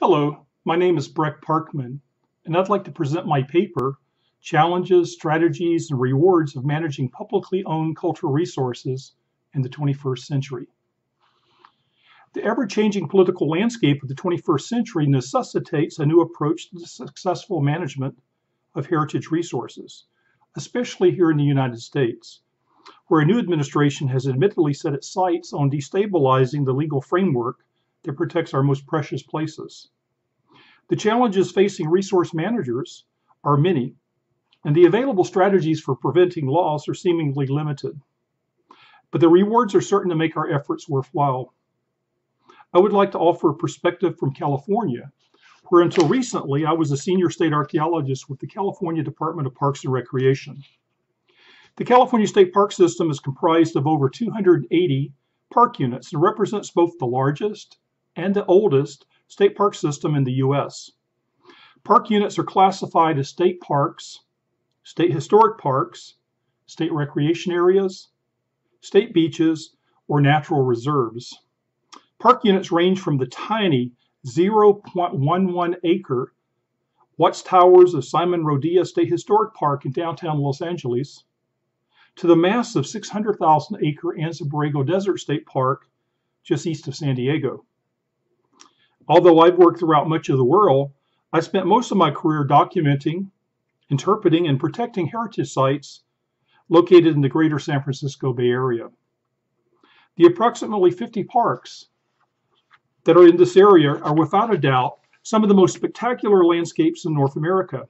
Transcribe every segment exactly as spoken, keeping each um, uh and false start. Hello, my name is Breck Parkman, and I'd like to present my paper, Challenges, Strategies, and Rewards of Managing Publicly Owned Cultural Resources in the twenty-first Century. The ever-changing political landscape of the twenty-first century necessitates a new approach to the successful management of heritage resources, especially here in the United States, where a new administration has admittedly set its sights on destabilizing the legal framework that protects our most precious places. The challenges facing resource managers are many, and the available strategies for preventing loss are seemingly limited. But the rewards are certain to make our efforts worthwhile. I would like to offer a perspective from California, where until recently I was a senior state archaeologist with the California Department of Parks and Recreation. The California State Park System is comprised of over two hundred eighty park units and represents both the largest and the oldest state park system in the U S. Park units are classified as state parks, state historic parks, state recreation areas, state beaches, or natural reserves. Park units range from the tiny zero point one one acre Watts Towers of Simon Rodia State Historic Park in downtown Los Angeles to the massive six hundred thousand acre Anza-Borrego Desert State Park just east of San Diego. Although I've worked throughout much of the world, I spent most of my career documenting, interpreting, and protecting heritage sites located in the greater San Francisco Bay Area. The approximately fifty parks that are in this area are without a doubt some of the most spectacular landscapes in North America.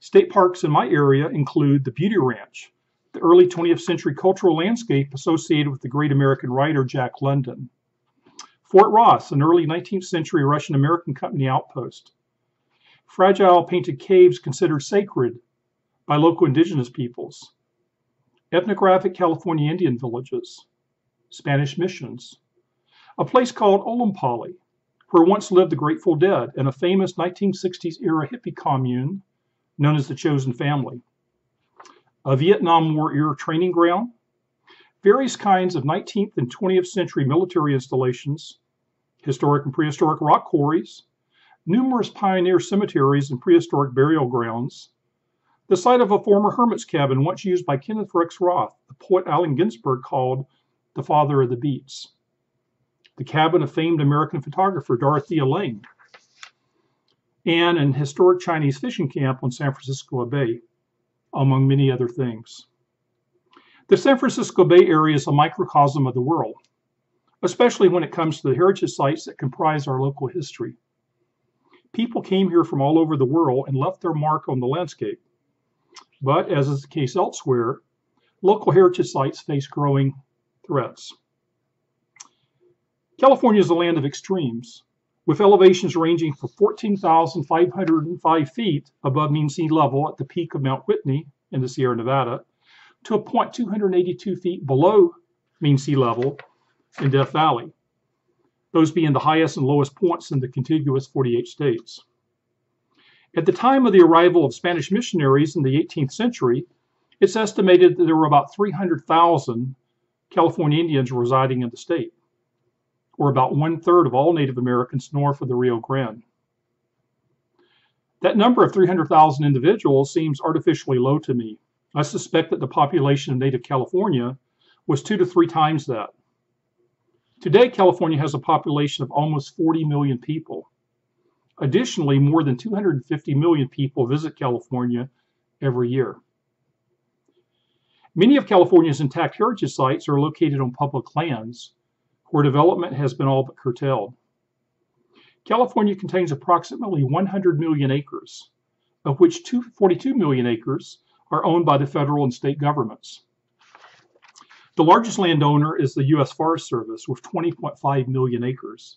State parks in my area include the Beauty Ranch, the early twentieth century cultural landscape associated with the great American writer Jack London; Fort Ross, an early nineteenth century Russian-American company outpost; fragile painted caves considered sacred by local indigenous peoples; ethnographic California Indian villages; Spanish missions; a place called Olompali, where once lived the Grateful Dead and a famous nineteen sixties era hippie commune known as the Chosen Family; a Vietnam War-era training ground; various kinds of nineteenth and twentieth century military installations, historic and prehistoric rock quarries, numerous pioneer cemeteries and prehistoric burial grounds, the site of a former hermit's cabin once used by Kenneth Rexroth, the poet Allen Ginsberg called the father of the beats, the cabin of famed American photographer Dorothea Lange, and an historic Chinese fishing camp on San Francisco Bay, among many other things. The San Francisco Bay Area is a microcosm of the world, especially when it comes to the heritage sites that comprise our local history. People came here from all over the world and left their mark on the landscape. But, as is the case elsewhere, local heritage sites face growing threats. California is a land of extremes, with elevations ranging from fourteen thousand five hundred five feet above mean sea level at the peak of Mount Whitney in the Sierra Nevada, to a point two hundred eighty-two feet below mean sea level in Death Valley, those being the highest and lowest points in the contiguous forty-eight states. At the time of the arrival of Spanish missionaries in the eighteenth century, it's estimated that there were about three hundred thousand California Indians residing in the state, or about one-third of all Native Americans north of the Rio Grande. That number of three hundred thousand individuals seems artificially low to me. I suspect that the population of native California was two to three times that. Today, California has a population of almost forty million people. Additionally, more than two hundred fifty million people visit California every year. Many of California's intact heritage sites are located on public lands, where development has been all but curtailed. California contains approximately one hundred million acres, of which forty-two million acres are owned by the federal and state governments. The largest landowner is the U S Forest Service with twenty point five million acres.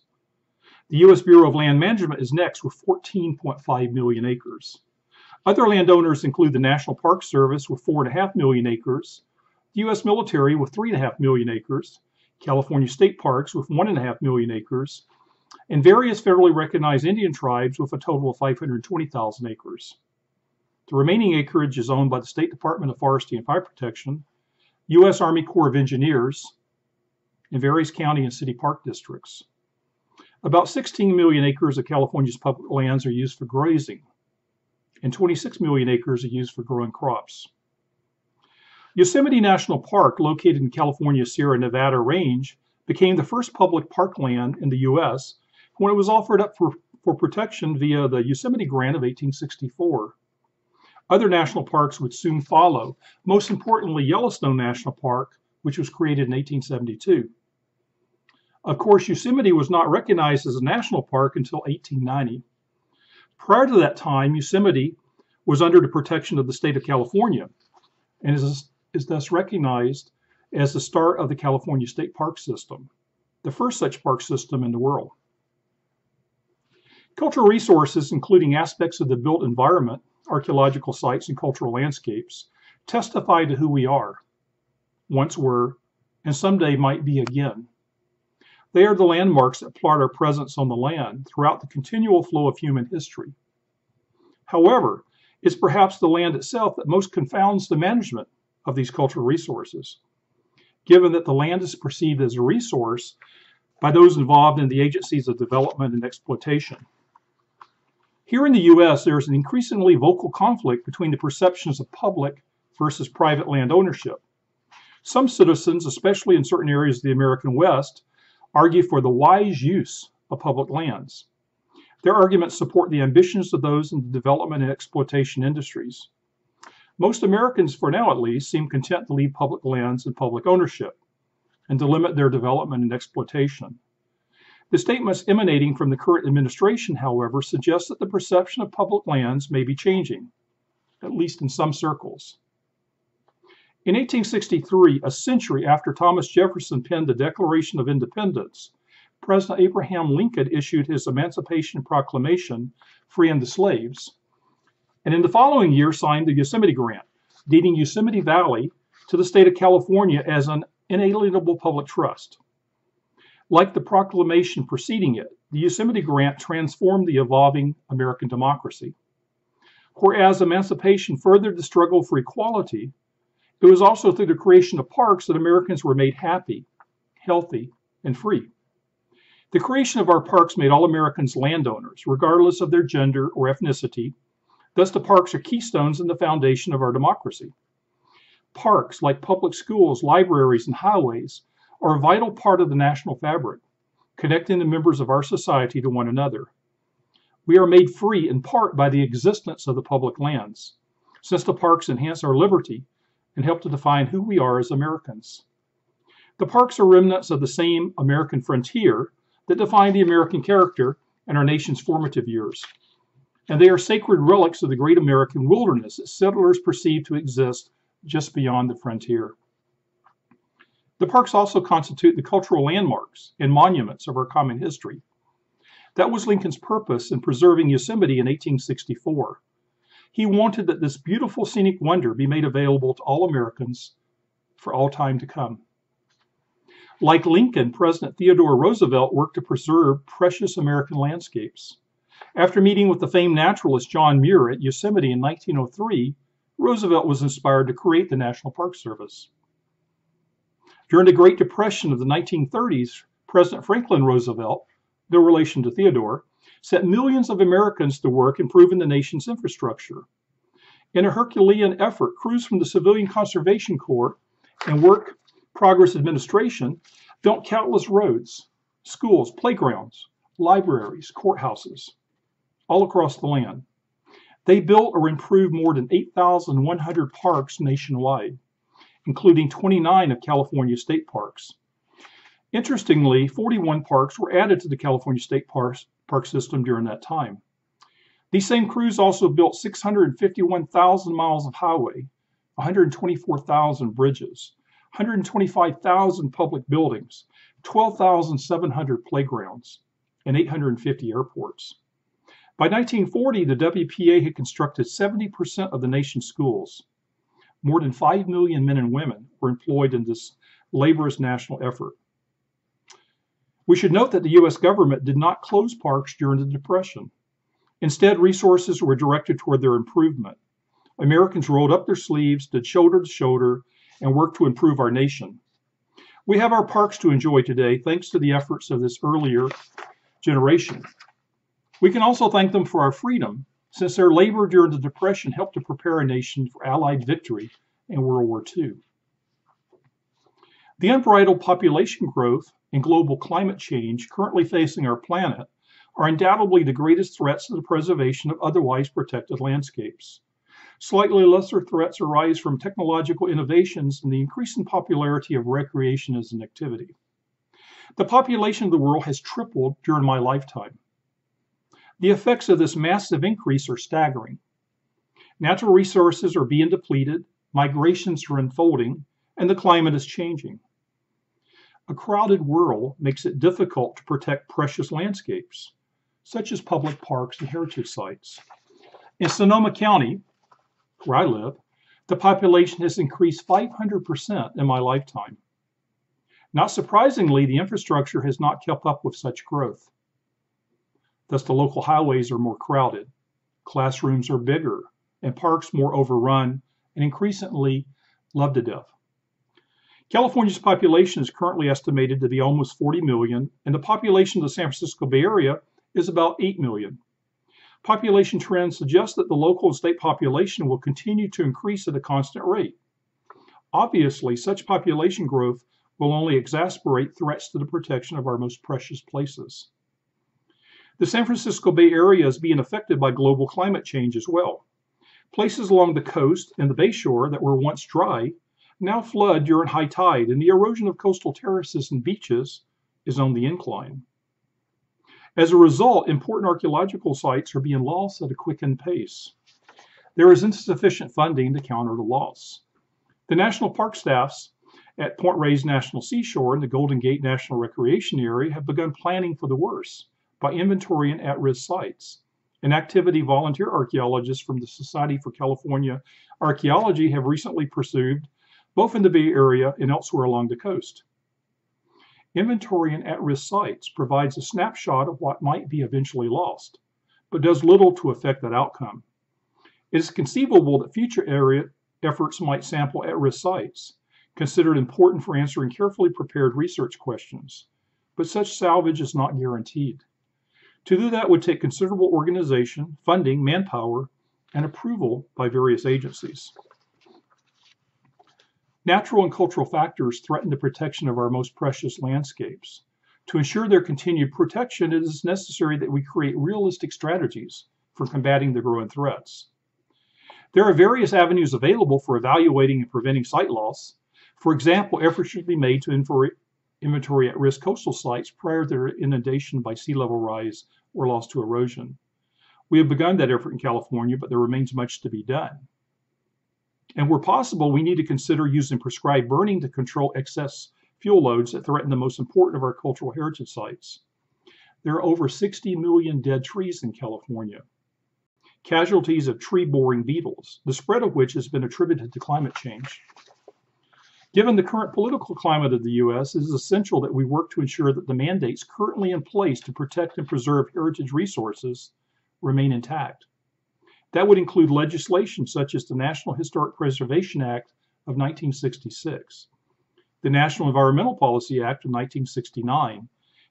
The U S Bureau of Land Management is next with fourteen point five million acres. Other landowners include the National Park Service with four point five million acres, the U S Military with three point five million acres, California State Parks with one point five million acres, and various federally recognized Indian tribes with a total of five hundred twenty thousand acres. The remaining acreage is owned by the State Department of Forestry and Fire Protection, U S Army Corps of Engineers, and various county and city park districts. About sixteen million acres of California's public lands are used for grazing, and twenty-six million acres are used for growing crops. Yosemite National Park, located in California's Sierra Nevada range, became the first public park land in the U S when it was offered up for, for protection via the Yosemite Grant of eighteen sixty-four. Other national parks would soon follow, most importantly Yellowstone National Park, which was created in eighteen seventy-two. Of course, Yosemite was not recognized as a national park until eighteen ninety. Prior to that time, Yosemite was under the protection of the state of California and is, is thus recognized as the start of the California State Park System, the first such park system in the world. Cultural resources, including aspects of the built environment, archaeological sites, and cultural landscapes, testify to who we are, once were, and someday might be again. They are the landmarks that plot our presence on the land throughout the continual flow of human history. However, it's perhaps the land itself that most confounds the management of these cultural resources, given that the land is perceived as a resource by those involved in the agencies of development and exploitation. Here in the U S, there is an increasingly vocal conflict between the perceptions of public versus private land ownership. Some citizens, especially in certain areas of the American West, argue for the wise use of public lands. Their arguments support the ambitions of those in the development and exploitation industries. Most Americans, for now at least, seem content to leave public lands in public ownership and to limit their development and exploitation. The statements emanating from the current administration, however, suggest that the perception of public lands may be changing, at least in some circles. In eighteen sixty-three, a century after Thomas Jefferson penned the Declaration of Independence, President Abraham Lincoln issued his Emancipation Proclamation, freeing the slaves, and in the following year signed the Yosemite Grant, deeding Yosemite Valley to the state of California as an inalienable public trust. Like the proclamation preceding it, the Yosemite Grant transformed the evolving American democracy. Whereas emancipation furthered the struggle for equality, it was also through the creation of parks that Americans were made happy, healthy, and free. The creation of our parks made all Americans landowners, regardless of their gender or ethnicity. Thus, the parks are keystones in the foundation of our democracy. Parks, like public schools, libraries, and highways, are a vital part of the national fabric, connecting the members of our society to one another. We are made free in part by the existence of the public lands, since the parks enhance our liberty and help to define who we are as Americans. The parks are remnants of the same American frontier that define the American character and our nation's formative years, and they are sacred relics of the great American wilderness that settlers perceive to exist just beyond the frontier. The parks also constitute the cultural landmarks and monuments of our common history. That was Lincoln's purpose in preserving Yosemite in eighteen sixty-four. He wanted that this beautiful scenic wonder be made available to all Americans for all time to come. Like Lincoln, President Theodore Roosevelt worked to preserve precious American landscapes. After meeting with the famed naturalist John Muir at Yosemite in nineteen oh three, Roosevelt was inspired to create the National Park Service. During the Great Depression of the nineteen thirties, President Franklin Roosevelt, no relation to Theodore, set millions of Americans to work improving the nation's infrastructure. In a Herculean effort, crews from the Civilian Conservation Corps and Work Progress Administration built countless roads, schools, playgrounds, libraries, courthouses, all across the land. They built or improved more than eight thousand one hundred parks nationwide, including twenty-nine of California's state parks. Interestingly, forty-one parks were added to the California State Park System during that time. These same crews also built six hundred fifty-one thousand miles of highway, one hundred twenty-four thousand bridges, one hundred twenty-five thousand public buildings, twelve thousand seven hundred playgrounds, and eight hundred fifty airports. By nineteen forty, the W P A had constructed seventy percent of the nation's schools. More than five million men and women were employed in this laborious national effort. We should note that the U S government did not close parks during the Depression. Instead, resources were directed toward their improvement. Americans rolled up their sleeves, did shoulder to shoulder, and worked to improve our nation. We have our parks to enjoy today thanks to the efforts of this earlier generation. We can also thank them for our freedom, since their labor during the Depression helped to prepare a nation for Allied victory in World War Two. The unbridled population growth and global climate change currently facing our planet are undoubtedly the greatest threats to the preservation of otherwise protected landscapes. Slightly lesser threats arise from technological innovations and the increasing popularity of recreation as an activity. The population of the world has tripled during my lifetime. The effects of this massive increase are staggering. Natural resources are being depleted, migrations are unfolding, and the climate is changing. A crowded world makes it difficult to protect precious landscapes, such as public parks and heritage sites. In Sonoma County, where I live, the population has increased five hundred percent in my lifetime. Not surprisingly, the infrastructure has not kept up with such growth. Thus, the local highways are more crowded, classrooms are bigger, and parks more overrun and increasingly loved to death. California's population is currently estimated to be almost forty million, and the population of the San Francisco Bay Area is about eight million. Population trends suggest that the local and state population will continue to increase at a constant rate. Obviously, such population growth will only exacerbate threats to the protection of our most precious places. The San Francisco Bay Area is being affected by global climate change as well. Places along the coast and the bayshore that were once dry now flood during high tide, and the erosion of coastal terraces and beaches is on the incline. As a result, important archaeological sites are being lost at a quickened pace. There is insufficient funding to counter the loss. The national park staffs at Point Reyes National Seashore and the Golden Gate National Recreation Area have begun planning for the worst by inventorying at-risk sites. An activity volunteer archaeologists from the Society for California Archaeology have recently pursued both in the Bay Area and elsewhere along the coast. Inventorying at-risk sites provides a snapshot of what might be eventually lost, but does little to affect that outcome. It is conceivable that future area efforts might sample at-risk sites, considered important for answering carefully prepared research questions, but such salvage is not guaranteed. To do that would take considerable organization, funding, manpower, and approval by various agencies. Natural and cultural factors threaten the protection of our most precious landscapes. To ensure their continued protection, it is necessary that we create realistic strategies for combating the growing threats. There are various avenues available for evaluating and preventing site loss. For example, efforts should be made to inventory at-risk coastal sites prior to their inundation by sea level rise or loss to erosion. We have begun that effort in California, but there remains much to be done. And where possible, we need to consider using prescribed burning to control excess fuel loads that threaten the most important of our cultural heritage sites. There are over sixty million dead trees in California, casualties of tree-boring beetles, the spread of which has been attributed to climate change. Given the current political climate of the U S, it is essential that we work to ensure that the mandates currently in place to protect and preserve heritage resources remain intact. That would include legislation such as the National Historic Preservation Act of nineteen sixty-six, the National Environmental Policy Act of nineteen sixty-nine,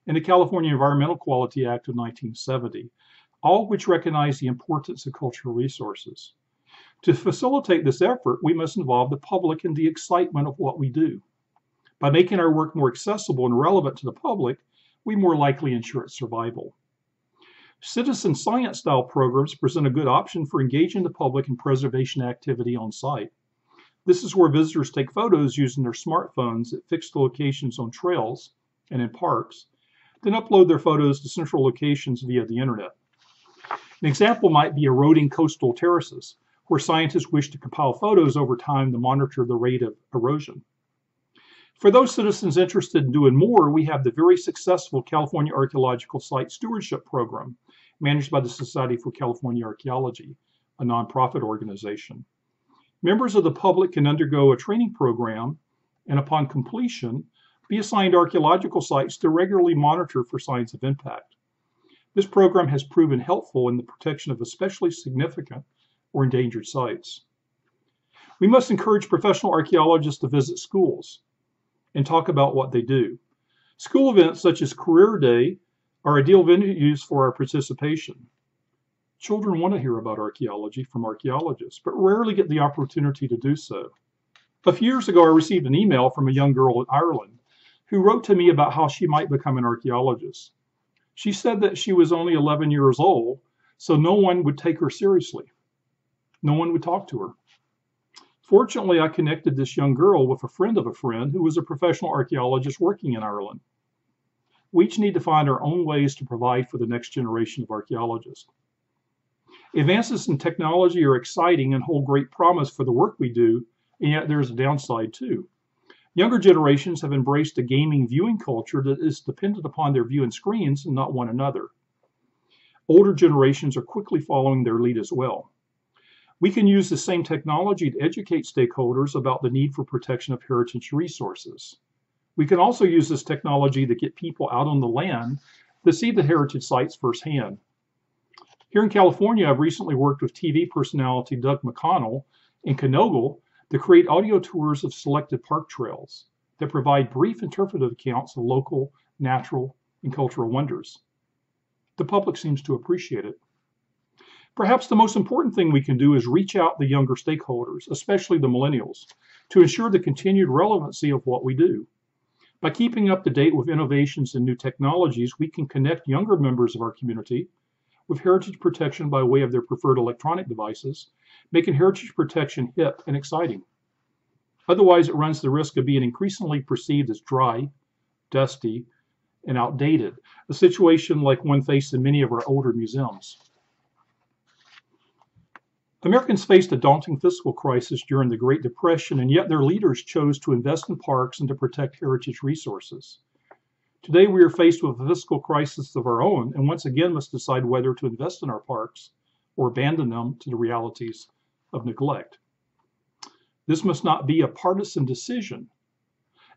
and the California Environmental Quality Act of nineteen seventy, all which recognize the importance of cultural resources. To facilitate this effort, we must involve the public in the excitement of what we do. By making our work more accessible and relevant to the public, we more likely ensure its survival. Citizen science-style programs present a good option for engaging the public in preservation activity on site. This is where visitors take photos using their smartphones at fixed locations on trails and in parks, then upload their photos to central locations via the internet. An example might be eroding coastal terraces, where scientists wish to compile photos over time to monitor the rate of erosion. For those citizens interested in doing more, we have the very successful California Archaeological Site Stewardship Program, managed by the Society for California Archaeology, a nonprofit organization. Members of the public can undergo a training program and, upon completion, be assigned archaeological sites to regularly monitor for signs of impact. This program has proven helpful in the protection of especially significant or endangered sites. We must encourage professional archaeologists to visit schools and talk about what they do. School events such as Career Day are ideal venues for our participation. Children want to hear about archaeology from archaeologists, but rarely get the opportunity to do so. A few years ago, I received an email from a young girl in Ireland who wrote to me about how she might become an archaeologist. She said that she was only eleven years old, so no one would take her seriously. No one would talk to her. Fortunately, I connected this young girl with a friend of a friend who was a professional archaeologist working in Ireland. We each need to find our own ways to provide for the next generation of archaeologists. Advances in technology are exciting and hold great promise for the work we do, and yet there's a downside too. Younger generations have embraced a gaming viewing culture that is dependent upon their view and screens and not one another. Older generations are quickly following their lead as well. We can use the same technology to educate stakeholders about the need for protection of heritage resources. We can also use this technology to get people out on the land to see the heritage sites firsthand. Here in California, I've recently worked with T V personality Doug McConnell in Knoxville to create audio tours of selected park trails that provide brief interpretive accounts of local, natural, and cultural wonders. The public seems to appreciate it. Perhaps the most important thing we can do is reach out to younger stakeholders, especially the millennials, to ensure the continued relevancy of what we do. By keeping up to date with innovations and new technologies, we can connect younger members of our community with heritage protection by way of their preferred electronic devices, making heritage protection hip and exciting. Otherwise, it runs the risk of being increasingly perceived as dry, dusty, and outdated, a situation like one faced in many of our older museums. Americans faced a daunting fiscal crisis during the Great Depression, and yet their leaders chose to invest in parks and to protect heritage resources. Today we are faced with a fiscal crisis of our own and once again must decide whether to invest in our parks or abandon them to the realities of neglect. This must not be a partisan decision,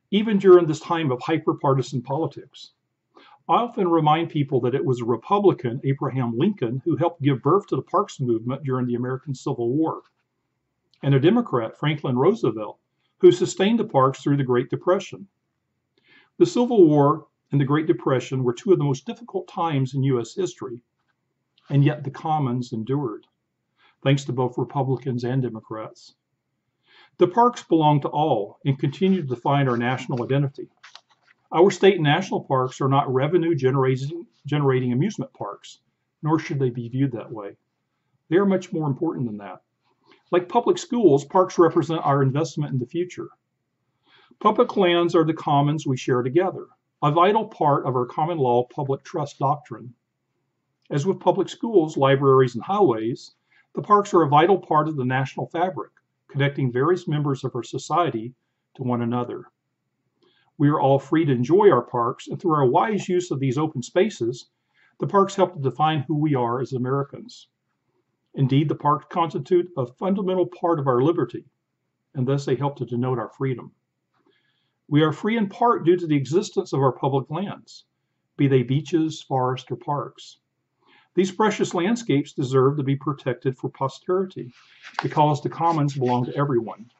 even during this time of hyper-partisan politics. I often remind people that it was a Republican, Abraham Lincoln, who helped give birth to the parks movement during the American Civil War, and a Democrat, Franklin Roosevelt, who sustained the parks through the Great Depression. The Civil War and the Great Depression were two of the most difficult times in U S history, and yet the commons endured, thanks to both Republicans and Democrats. The parks belong to all and continue to define our national identity. Our state and national parks are not revenue-generating generating amusement parks, nor should they be viewed that way. They are much more important than that. Like public schools, parks represent our investment in the future. Public lands are the commons we share together, a vital part of our common law public trust doctrine. As with public schools, libraries, and highways, the parks are a vital part of the national fabric, connecting various members of our society to one another. We are all free to enjoy our parks, and through our wise use of these open spaces, the parks help to define who we are as Americans. Indeed, the parks constitute a fundamental part of our liberty, and thus they help to denote our freedom. We are free in part due to the existence of our public lands, be they beaches, forests, or parks. These precious landscapes deserve to be protected for posterity because the commons belong to everyone,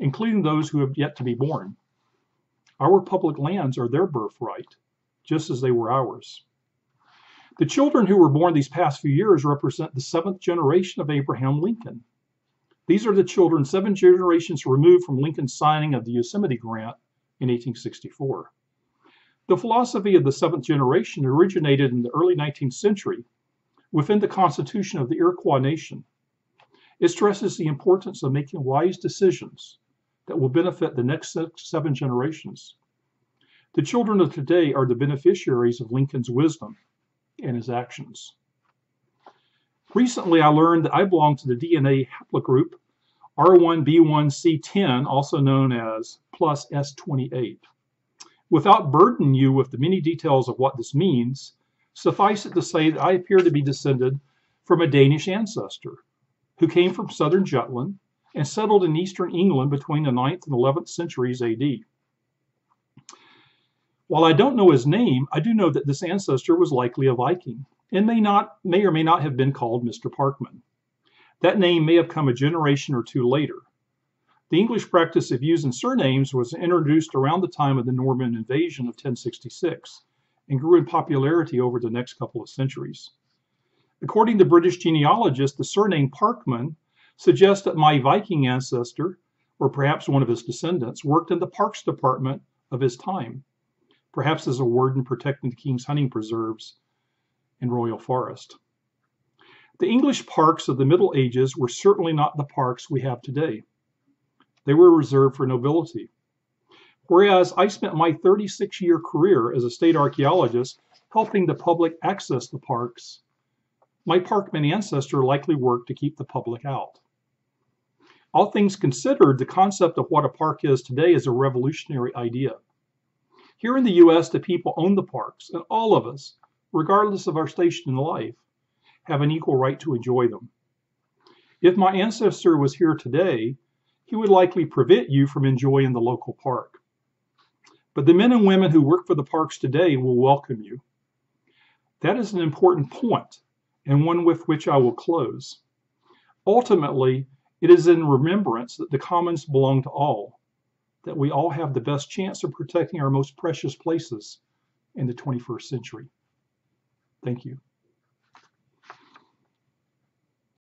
including those who have yet to be born. Our public lands are their birthright, just as they were ours. The children who were born these past few years represent the seventh generation of Abraham Lincoln. These are the children seven generations removed from Lincoln's signing of the Yosemite Grant in eighteen sixty-four. The philosophy of the seventh generation originated in the early nineteenth century within the constitution of the Iroquois Nation. It stresses the importance of making wise decisions that will benefit the next six, seven generations. The children of today are the beneficiaries of Lincoln's wisdom and his actions. Recently, I learned that I belong to the D N A haplogroup R one B one C ten, also known as plus S twenty-eight. Without burdening you with the many details of what this means, suffice it to say that I appear to be descended from a Danish ancestor who came from southern Jutland and settled in eastern England between the ninth and eleventh centuries A D. While I don't know his name, I do know that this ancestor was likely a Viking and may not, may or may not have been called Mister Parkman. That name may have come a generation or two later. The English practice of using surnames was introduced around the time of the Norman invasion of ten sixty-six and grew in popularity over the next couple of centuries. According to British genealogists, the surname Parkman suggests that my Viking ancestor, or perhaps one of his descendants, worked in the Parks Department of his time, perhaps as a warden protecting the King's hunting preserves and royal forest. The English parks of the Middle Ages were certainly not the parks we have today. They were reserved for nobility. Whereas I spent my thirty-six year career as a state archaeologist helping the public access the parks, my Parkman ancestor likely worked to keep the public out. All things considered, the concept of what a park is today is a revolutionary idea. Here in the U S, the people own the parks, and all of us, regardless of our station in life, have an equal right to enjoy them. If my ancestor was here today, he would likely prevent you from enjoying the local park. But the men and women who work for the parks today will welcome you. That is an important point, and one with which I will close. Ultimately, it is in remembrance that the commons belong to all, that we all have the best chance of protecting our most precious places in the twenty-first century. Thank you.